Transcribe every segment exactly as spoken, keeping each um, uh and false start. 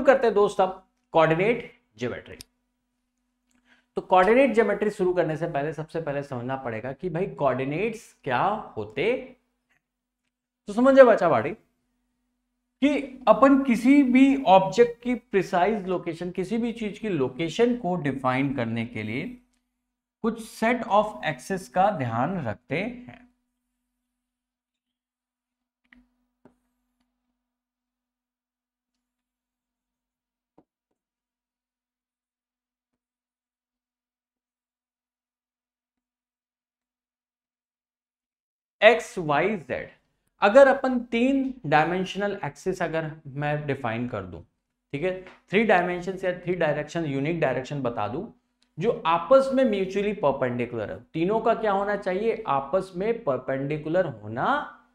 शुरू करते हैं दोस्त अब कोऑर्डिनेट ज्योमेट्री। तो कोऑर्डिनेट ज्योमेट्री शुरू करने से पहले सबसे पहले समझना पड़ेगा कि भाई कोऑर्डिनेट्स क्या होते। तो समझे बच्चा भाड़ी कि अपन किसी भी ऑब्जेक्ट की प्रिसाइज लोकेशन, किसी भी चीज की लोकेशन को डिफाइन करने के लिए कुछ सेट ऑफ एक्सेस का ध्यान रखते हैं। एक्स वाई जेड, अगर अपन तीन डायमेंशनल एक्सिस अगर मैं डिफाइन कर दूं, ठीक है, थ्री डायमेंशन या थ्री डायरेक्शन, यूनिक डायरेक्शन बता दूं जो आपस में म्यूचुअली परपेंडिकुलर है। तीनों का क्या होना चाहिए? आपस में परपेंडिकुलर होना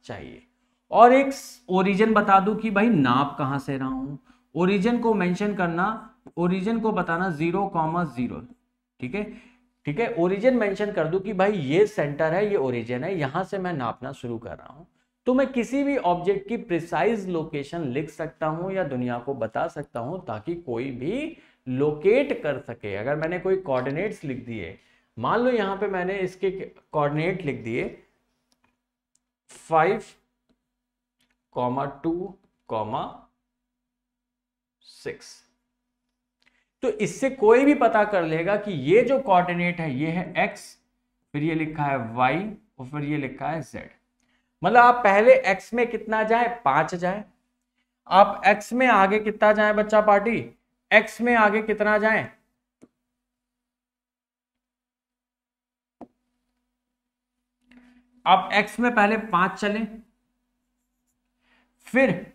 चाहिए। और एक ओरिजिन बता दूं कि भाई नाप कहां से रहा हूं। ओरिजिन को मेंशन करना, ओरिजिन को बताना जीरो कॉमा जीरो, ठीक है ठीक है। ओरिजिन मेंशन कर दूं कि भाई ये सेंटर है, ये ओरिजिन है, यहां से मैं नापना शुरू कर रहा हूं। तो मैं किसी भी ऑब्जेक्ट की प्रिसाइज लोकेशन लिख सकता हूं या दुनिया को बता सकता हूं ताकि कोई भी लोकेट कर सके। अगर मैंने कोई कोऑर्डिनेट्स लिख दिए, मान लो यहां पे मैंने इसके कोऑर्डिनेट लिख दिए five comma two comma six, तो इससे कोई भी पता कर लेगा कि ये जो कोऑर्डिनेट है ये है एक्स, फिर ये लिखा है वाई और फिर ये लिखा है जेड। मतलब आप पहले एक्स में कितना जाए, पांच जाए, आप एक्स में आगे कितना जाए बच्चा पार्टी, एक्स में आगे कितना जाए, आप एक्स में पहले पांच चले, फिर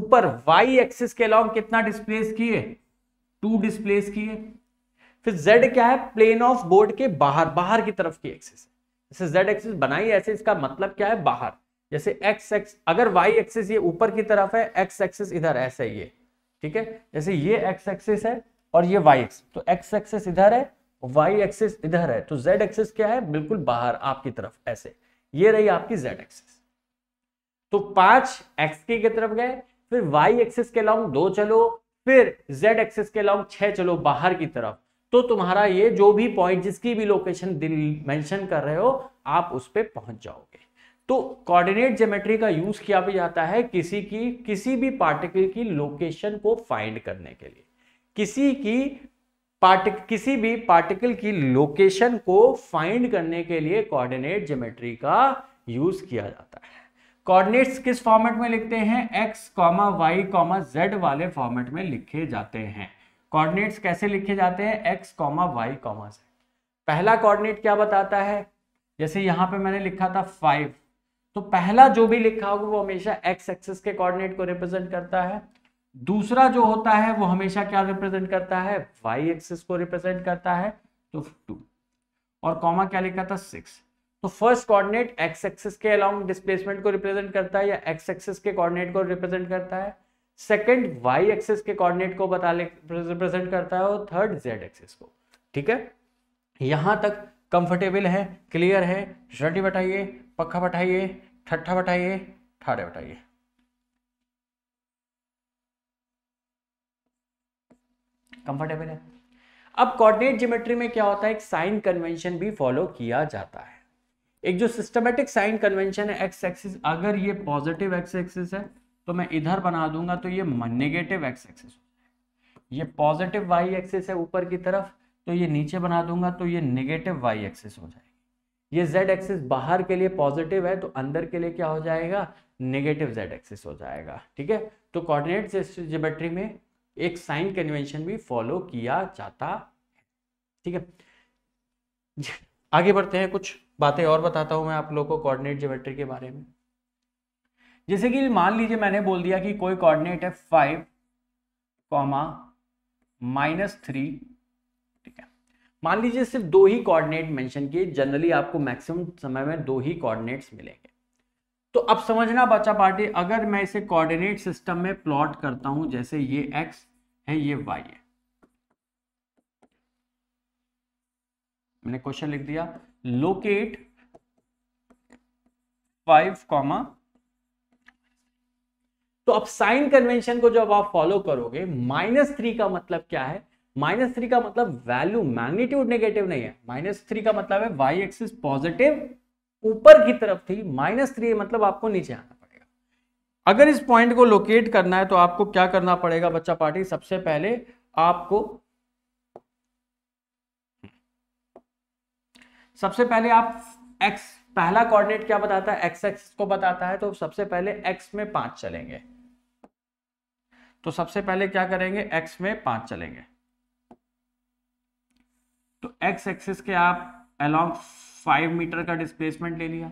ऊपर वाई एक्सिस के अलॉन्ग कितना डिस्प्लेस किए, टू डिस्प्लेस किए, फिर जेड क्या है, प्लेन ऑफ बोर्ड के बाहर, बाहर की तरफ की एक्सिस। जैसे जेड एक्सिस बनाई ऐसे, इसका मतलब क्या है, बाहर। जैसे एक्स एक्स अगर वाई एक्सिस ये ऊपर की तरफ है, एक्स एक्सिस इधर ऐसे ही है, ठीक है। जैसे ये एक्स एक्सिस है और ये वाई एक्सिस, तो एक्स एक्सिस इधर है, वाई एक्सिस इधर है, तो जेड एक्सिस क्या है, बिल्कुल बाहर आपकी तरफ ऐसे। ये रही आपकी जेड एक्सिस। तो पांच एक्स की तरफ गए, फिर वाई एक्सिस के लॉन्ग दो चलो, फिर z एक्सिस के लॉन्ग छह चलो बाहर की तरफ। तो तुम्हारा ये जो भी पॉइंट, जिसकी भी लोकेशन दिल मेंशन कर रहे हो, आप उस पे पहुंच जाओगे। तो कोऑर्डिनेट ज्योमेट्री का यूज किया भी जाता है किसी की, किसी भी पार्टिकल की लोकेशन को फाइंड करने के लिए, किसी की पार्टिक किसी भी पार्टिकल की लोकेशन को फाइंड करने के लिए कोऑर्डिनेट ज्योमेट्री का यूज किया जाता है। कोऑर्डिनेट्स किस फॉर्मेट में लिखते हैं? x, y, z वाले फॉर्मेट में लिखे जाते हैं। कोऑर्डिनेट्स कैसे लिखे जाते हैं? x, y, z। पहला कोऑर्डिनेट क्या बताता है? जैसे यहाँ पे मैंने लिखा था फाइव, तो पहला जो भी लिखा होगा वो हमेशा x एक्सिस के कोऑर्डिनेट को रिप्रेजेंट करता है। दूसरा जो होता है वो हमेशा क्या रिप्रेजेंट करता है? y एक्सिस को रिप्रेजेंट करता है, तो टू। और कॉमा क्या लिखा था? सिक्स। तो फर्स्ट कोऑर्डिनेट एक्स एक्सिस के अलोंग डिस्प्लेसमेंट को रिप्रेजेंट करता है या एक्स एक्सिस के कोऑर्डिनेट को रिप्रेजेंट करता है, सेकंड वाई एक्सिस के कोऑर्डिनेट को बता रिप्रेजेंट करता है और थर्ड जेड एक्सिस को, ठीक है। यहां तक कंफर्टेबल है, क्लियर है? शर्टी बटाइए, पक्खा बटाइए, ठट्ठा बटाइए, ठाड़े बटाइए। कंफर्टेबल है? अब कोऑर्डिनेट ज्योमेट्री में क्या होता है, एक साइन कन्वेंशन भी फॉलो किया जाता है। एक जो सिस्टमेटिक साइन कन्वेंशन है, एक्स एक्सिस अगर ये पॉजिटिव एक्स एक्सिस है तो मैं इधर बना दूंगा तो ये नेगेटिव एक्स एक्सिस, ये पॉजिटिव वाई एक्सिस है ऊपर की तरफ तो ये नीचे बना दूंगा तो ये नेगेटिव वाई एक्सिस हो जाएगी। ये जेड एक्सिस बाहर के लिए पॉजिटिव है तो अंदर के लिए क्या हो जाएगा, नेगेटिव जेड एक्सिस हो जाएगा, ठीक है। तो कोऑर्डिनेट ज्योमेट्री में एक साइन कन्वेंशन भी फॉलो किया जाता है, ठीक है। आगे बढ़ते हैं, कुछ बातें और बताता हूं मैं आप लोगों को कोऑर्डिनेट ज्योमेट्री के बारे में। जैसे कि मान लीजिए मैंने बोल दिया कि कोई कोऑर्डिनेट है फाइव कॉमा माइनस थ्री, ठीक है। मान लीजिए सिर्फ दो ही कोऑर्डिनेट मेंशन किए, जनरली आपको मैक्सिमम समय में दो ही कोऑर्डिनेट्स मिलेंगे। तो अब समझना बच्चा पार्टी, अगर मैं इसे कोऑर्डिनेट सिस्टम में प्लॉट करता हूं, जैसे ये एक्स है ये वाई है, मैंने क्वेश्चन लिख दिया लोकेट फाइव कॉमा तो अब साइन कन्वेंशन को जब आप फॉलो करोगे, माइनस थ्री का मतलब क्या है? माइनस थ्री का मतलब वैल्यू मैग्नीट्यूड नेगेटिव नहीं है, माइनस थ्री का मतलब है वाई एक्सिस पॉजिटिव ऊपर की तरफ थी, माइनस थ्री मतलब आपको नीचे आना पड़ेगा। अगर इस पॉइंट को लोकेट करना है तो आपको क्या करना पड़ेगा बच्चा पार्टी? सबसे पहले आपको सबसे पहले आप एक्स, पहला कोऑर्डिनेट क्या बताता है? एक्स एक्सिस को बताता है। तो सबसे पहले एक्स में पांच चलेंगे, तो सबसे पहले क्या करेंगे? एक्स में पांच चलेंगे। तो एक्स एक्सिस के आप अलोंग फाइव मीटर का डिस्प्लेसमेंट ले लिया।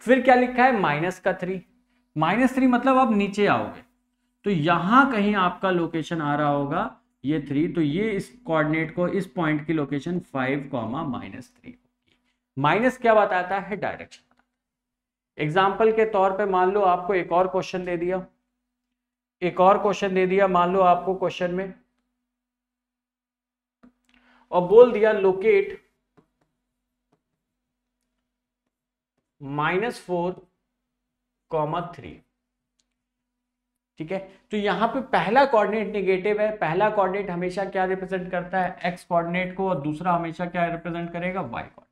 फिर क्या लिखा है? माइनस का थ्री। माइनस थ्री मतलब आप नीचे आओगे, तो यहां कहीं आपका लोकेशन आ रहा होगा ये थ्री, तो ये इस कोऑर्डिनेट को, इस पॉइंट की location five comma minus three होगी। माइनस क्या बताता है? डायरेक्शन। एग्जाम्पल के तौर पे मान लो आपको एक और क्वेश्चन दे दिया, एक और क्वेश्चन दे दिया मान लो आपको क्वेश्चन में, और बोल दिया locate minus four comma three. ठीक है, तो यहां पे पहला कोऑर्डिनेट नेगेटिव है। पहला कोऑर्डिनेट हमेशा क्या रिप्रेजेंट करता है? एक्स कोऑर्डिनेट को, और दूसरा हमेशा क्या रिप्रेजेंट करेगा? Y coordinate.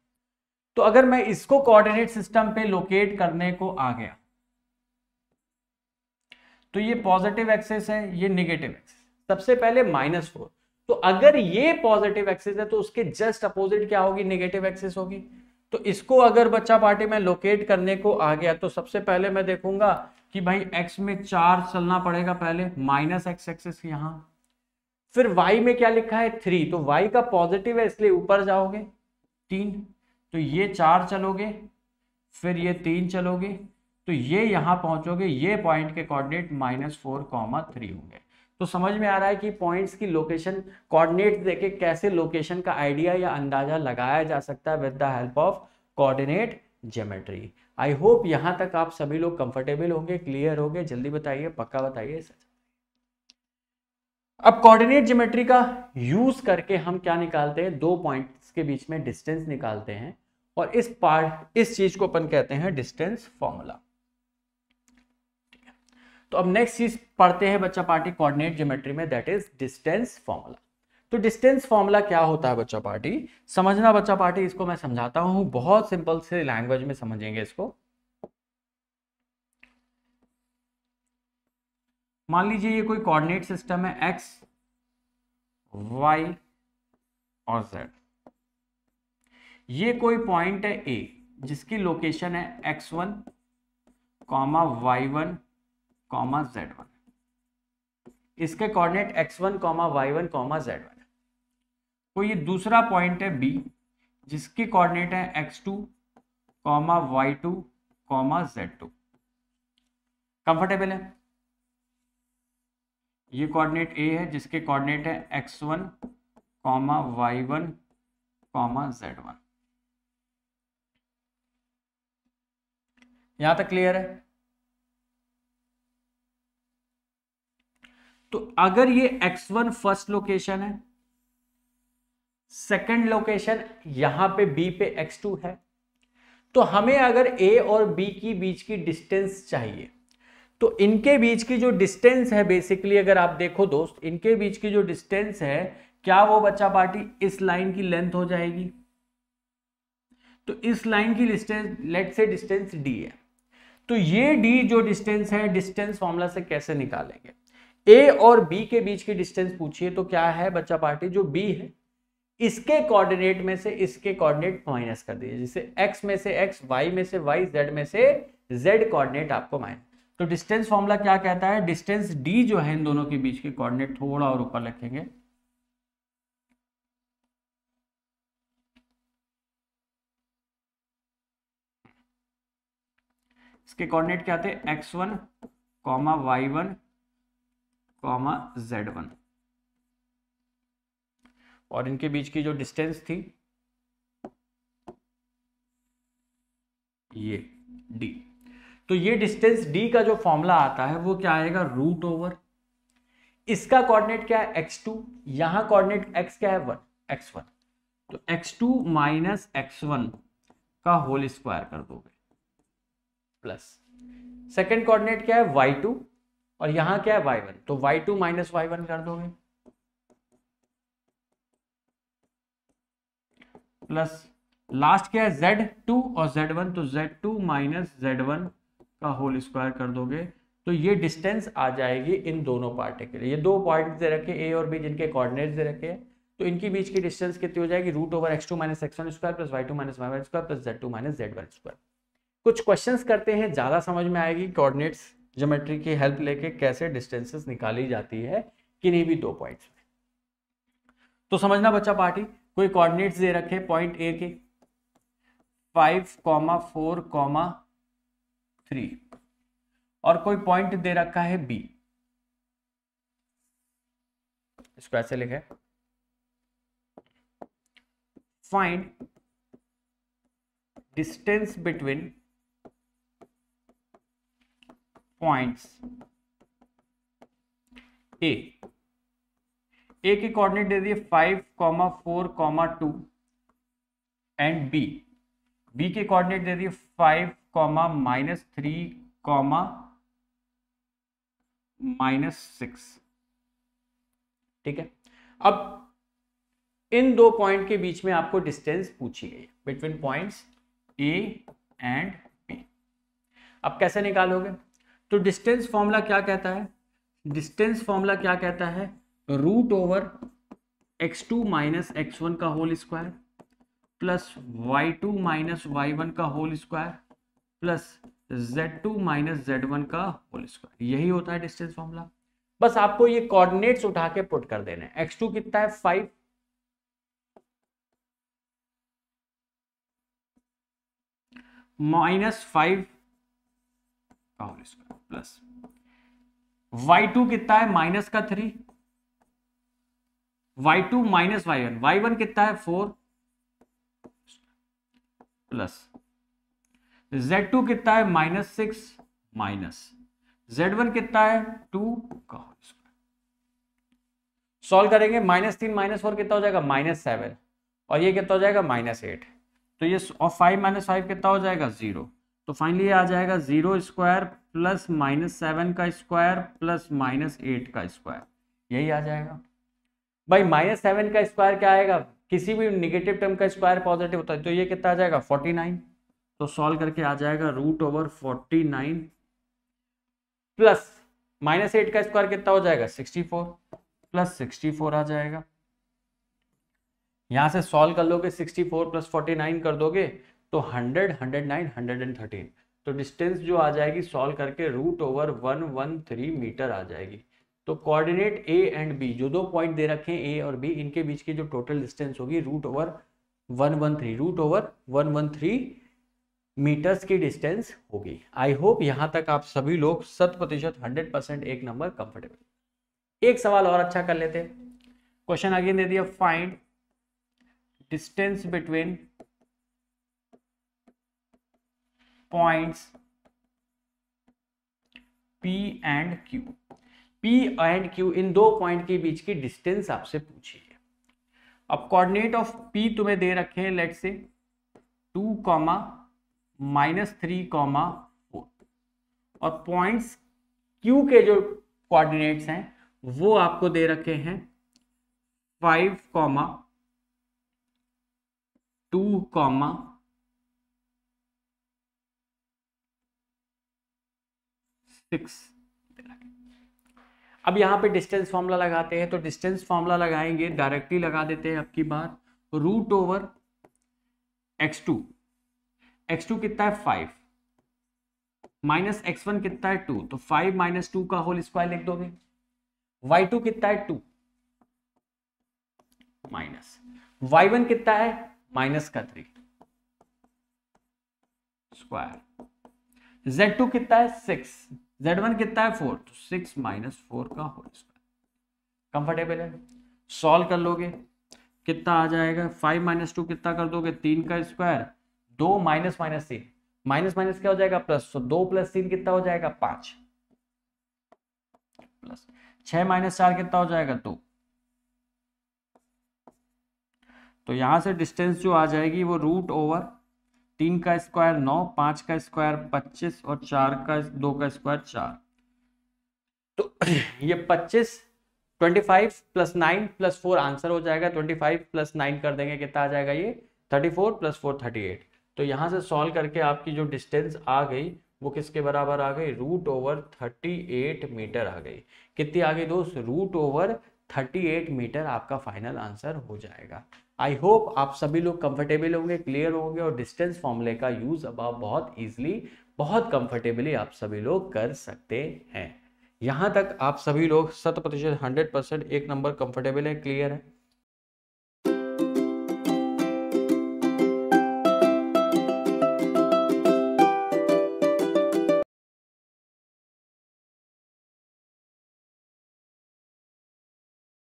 तो अगर मैं इसको कोऑर्डिनेट सिस्टम पे लोकेट करने को आ गया, तो ये पॉजिटिव एक्सिस है, ये नेगेटिव एक्सिस। सबसे पहले माइनस फोर, तो अगर ये पॉजिटिव एक्सिस है तो उसके जस्ट अपोजिट क्या होगी? नेगेटिव एक्सिस होगी। तो इसको अगर बच्चा पार्टी में लोकेट करने को आ गया, तो सबसे पहले मैं देखूंगा कि भाई एक्स में चार चलना पड़ेगा पहले, माइनस एक्स एक्सिस यहां। फिर वाई में क्या लिखा है? थ्री, तो वाई का पॉजिटिव है इसलिए ऊपर जाओगे तीन, तो ये चार चलोगे, फिर ये तीन चलोगे, तो ये यहां पहुंचोगे, ये पॉइंट के coordinate minus four comma three होंगे। तो समझ में आ रहा है कि पॉइंट्स की लोकेशन कोऑर्डिनेट देके कैसे लोकेशन का आइडिया या अंदाजा लगाया जा सकता है with the help of coordinate geometry. I hope यहां तक आप सभी लोग कंफर्टेबल होंगे, क्लियर होंगे। जल्दी बताइए, पक्का बताइए। अब कोऑर्डिनेट ज्योमेट्री का यूज करके हम क्या निकालते हैं? दो पॉइंट्स के बीच में डिस्टेंस निकालते हैं, और इस पार्ट, इस चीज को अपन कहते हैं डिस्टेंस फॉर्मूला। ठीक है, तो अब नेक्स्ट चीज पढ़ते हैं बच्चा पार्टी कोऑर्डिनेट ज्योमेट्री में, दैट इज डिस्टेंस फॉर्मूला। तो डिस्टेंस फॉर्मूला क्या होता है बच्चा पार्टी? समझना बच्चा पार्टी, इसको मैं समझाता हूं, बहुत सिंपल से लैंग्वेज में समझेंगे इसको। मान लीजिए ये कोई कोऑर्डिनेट सिस्टम है एक्स, वाई और जेड। ये कोई पॉइंट है ए जिसकी लोकेशन है X one comma Y one comma Z one. इसके coordinate X one comma Y one comma Z one. कोई ये दूसरा पॉइंट है बी जिसके कोऑर्डिनेट है X two comma Y two comma Z two. Comfortable है? ये कोऑर्डिनेट ए है जिसके कोऑर्डिनेट है X one comma Y one comma Z one. यहां तक क्लियर है? तो अगर ये एक्स वन फर्स्ट लोकेशन है, सेकंड लोकेशन यहां पे बी पे एक्स टू है, तो हमें अगर ए और बी की बीच की डिस्टेंस चाहिए, तो इनके बीच की जो डिस्टेंस है, बेसिकली अगर आप देखो दोस्त, इनके बीच की जो डिस्टेंस है, क्या वो बच्चा पार्टी इस लाइन की लेंथ हो जाएगी? तो इस लाइन की distance, late say distance D है, तो ये डी जो डिस्टेंस है, डिस्टेंस फॉर्मूला से कैसे निकालेंगे? ए और बी के बीच की डिस्टेंस पूछिए, तो क्या है बच्चा पार्टी? जो बी है इसके कोऑर्डिनेट में से इसके कोऑर्डिनेट माइनस कर दीजिए, जैसे एक्स में से एक्स, वाई में से वाई, जेड में से जेड कोऑर्डिनेट आपको माइनस। तो डिस्टेंस फॉर्मूला क्या कहता है? डिस्टेंस डी जो है इन दोनों के बीच के कोऑर्डिनेट थोड़ा और ऊपर रखेंगे, इसके कोऑर्डिनेट क्या थे? X one comma Y one comma Z one, और इनके बीच की जो डिस्टेंस थी ये डी। तो ये डिस्टेंस डी का जो फॉर्मूला आता है वो क्या आएगा? रूट ओवर, इसका कोऑर्डिनेट क्या है? एक्स टू, यहां कोऑर्डिनेट एक्स क्या है? वन, एक्स वन, तो X two minus X one का होल स्क्वायर कर दोगे, प्लस सेकेंड कोऑर्डिनेट क्या है वाई टू और यहां क्या है वाई वन, तो Y two minus Y one कर दोगे प्लस लास्ट क्या है जेड टू और जेड वन, तो Z two minus Z one का होल स्क्वायर कर दोगे, तो ये डिस्टेंस आ जाएगी इन दोनों पार्टिकल, ये दो पॉइंट दे रखे ए और बी जिनके कोऑर्डिनेट्स दे रखे हैं, तो इनके बीच की डिस्टेंस कितनी हो जाएगी root over x two minus X one square plus Y two minus Y one square plus Z two minus Z one square. कुछ क्वेश्चंस करते हैं, ज़्यादा समझ में आएगी कोऑर्डिनेट्स ज्योमेट्री की हेल्प लेके कैसे डिस्टेंसेस निकाली जाती है किन्हीं भी दो पॉइंट्स में। तो समझना बच्चा पार्टी, कोई कोऑर्डिनेट्स दे रखे पॉइंट ए के five comma four comma three और कोई पॉइंट दे रखा है बी, इसको ऐसे लिखे find distance between points A, A के कोऑर्डिनेट दे दिए five comma four comma two and B, B के कोऑर्डिनेट दे दिए five comma minus three comma minus six. ठीक है, अब इन दो पॉइंट के बीच में आपको डिस्टेंस पूछी गई है between points A and B. अब कैसे निकालोगे, तो डिस्टेंस फॉर्मूला क्या कहता है, डिस्टेंस फॉर्मूला क्या कहता है root over x two minus X one का whole square plus Y two minus Y one का whole square plus Z two minus Z one का होल स्क्वायर, यही होता है डिस्टेंस फॉर्मूला। बस आपको ये कोऑर्डिनेट्स उठा के पुट कर देना है। एक्स टू कितना है फाइव, माइनस फाइव का whole square plus Y two कितना है माइनस का three, Y two minus Y one, Y one कितना है फोर प्लस जेड टू कितना है minus six minus Z one कितना है टू का होल स्क्वायर। सॉल्व करेंगे माइनस तीन माइनस फोर कितना हो जाएगा माइनस सेवन और ये कितना हो जाएगा माइनस एट, तो ये और फाइव माइनस फाइव कितना हो जाएगा जीरो, तो फाइनली आ जाएगा zero square plus minus seven का स्क्वायर प्लस माइनस एट का स्क्वायर, यही आ जाएगा। भाई माइनस सेवन का स्क्वायर क्या आएगा, किसी भी निगेटिव टर्म का स्क्वायर पॉजिटिव होता है, तो ये कितना आ जाएगा फोर्टी नाइन, तो सॉल्व करके आ जाएगा root over forty nine plus minus eight का स्क्वायर कितना हो जाएगा sixty four plus sixty four आ जाएगा। यहाँ से सॉल्व कर लोगे sixty four plus forty nine कर दोगे तो hundred, hundred nine, hundred thirteen, तो डिस्टेंस जो आ जाएगी सॉल्व करके root over one hundred thirteen metre आ जाएगी। तो कोऑर्डिनेट ए एंड बी जो दो पॉइंट दे रखे हैं ए और बी, इनके बीच की जो टोटल डिस्टेंस होगी root over one hundred thirteen, root over one hundred thirteen metres की डिस्टेंस होगी। आई होप यहाँ तक आप सभी लोग शत प्रतिशत हंड्रेड परसेंट एक नंबर कंफर्टेबल। एक सवाल और अच्छा कर लेते, क्वेश्चन आगे दे दिया find distance between points P and Q, P and Q इन दो पॉइंट के बीच की डिस्टेंस आपसे पूछी है। अब कोऑर्डिनेट ऑफ P तुम्हें दे रखे हैं let say two comma minus three comma four और पॉइंट्स Q के जो कोऑर्डिनेट्स हैं वो आपको दे रखे हैं five comma two comma six. अब यहाँ पे डिस्टेंस फॉर्मूला लगाते हैं, तो डिस्टेंस फॉर्मूला लगाएंगे डायरेक्टली लगा देते हैं अब की बार root over x two, x two कितना है फाइव माइनस एक्स वन कितना है टू, तो फाइव माइनस टू का होल स्क्वायर लिख दोगे। वाई टू कितना है टू माइनस वाई वन कितना है माइनस का थ्री स्क्वायर, जेड टू कितना है सिक्स, जेड वन कितना है फोर, तो सिक्स माइनस फोर का होल स्क्वायर। कंफर्टेबल है, सॉल्व कर लोगे कितना आ जाएगा फाइव माइनस टू कितना कर दोगे तीन का स्क्वायर, दो माइनस माइनस तीन माइनस माइनस क्या हो जाएगा प्लस, तो दो प्लस तीन कितना हो जाएगा पांच प्लस छह माइनस चार कितना हो जाएगा दो, तो यहां से डिस्टेंस जो आ जाएगी वो रूट ओवर तीन का स्क्वायर नौ, पांच का स्क्वायर पच्चीस और चार का दो का स्क्वायर चार। तो ये पच्चीस पच्चीस plus nine plus four answer हो जाएगा। पच्चीस प्लस नाइन कर देंगे कितना आ जाएगा ये चौंतीस प्लस फोर अड़तीस। तो यहाँ से सॉल्व करके आपकी जो डिस्टेंस आ गई वो किसके बराबर आ गई, रूट ओवर अड़तीस मीटर आ गई। कितनी आ गई दोस्त, रूट ओवर अड़तीस मीटर आपका फाइनल आंसर हो जाएगा। आई होप आप सभी लोग कंफर्टेबल होंगे, क्लियर होंगे और डिस्टेंस फॉर्मूले का यूज अब आप बहुत ईजिली बहुत कंफर्टेबली आप सभी लोग कर सकते हैं। यहाँ तक आप सभी लोग शत प्रतिशत हंड्रेड परसेंट एक नंबर कंफर्टेबल है, क्लियर है।